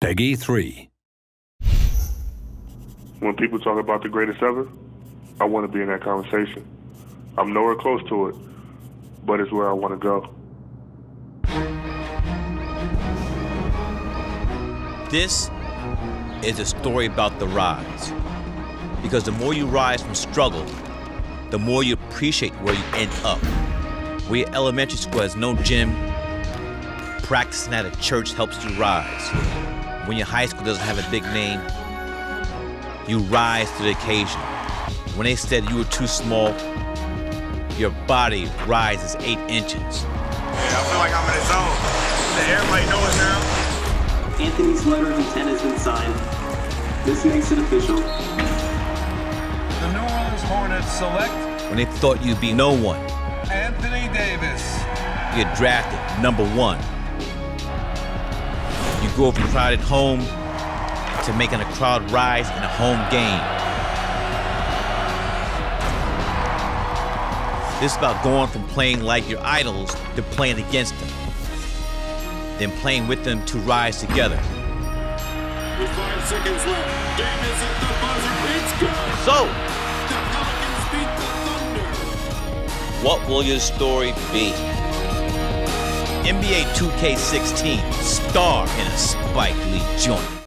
Peggy 3. When people talk about the greatest ever, I want to be in that conversation. I'm nowhere close to it, but it's where I want to go. This is a story about the rise. Because the more you rise from struggle, the more you appreciate where you end up. We're at elementary school, there's no gym. Practicing at a church helps you rise. When your high school doesn't have a big name, you rise to the occasion. When they said you were too small, your body rises 8 inches. Man, I feel like I'm in a zone. Everybody knows now. Anthony's letter of intent has been signed. This makes it official. The New Orleans Hornets select. When they thought you'd be no one, Anthony Davis. You're drafted #1. You go from crowded home to making a crowd rise in a home game. This is about going from playing like your idols to playing against them, then playing with them to rise together. With 5 seconds left, Davis at the buzzer beats good. So, the Pelicans beat the Thunder. What will your story be? NBA 2K16 star in a Spike Lee joint.